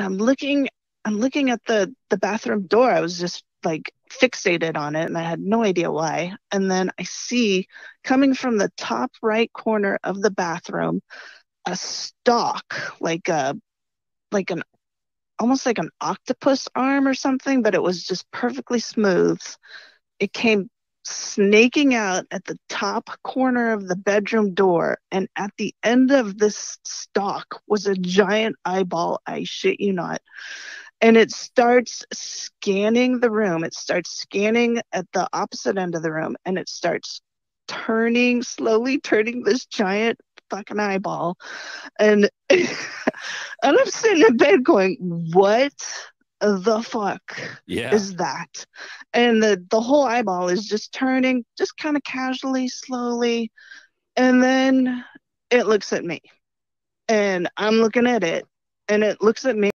and I'm looking at the bathroom door. I was just like fixated on it and I had no idea why. And then I see coming from the top right corner of the bathroom a stalk, like an almost like an octopus arm or something, but it was just perfectly smooth. It came snaking out at the top corner of the bedroom door, and at the end of this stalk was a giant eyeball, I shit you not. And it starts scanning the room. It starts scanning at the opposite end of the room, and it starts slowly turning this giant fucking eyeball. And I'm sitting in bed going, what the fuck is that? And the whole eyeball is just turning, just kind of casually, slowly. And then it looks at me, and I'm looking at it, and it looks at me.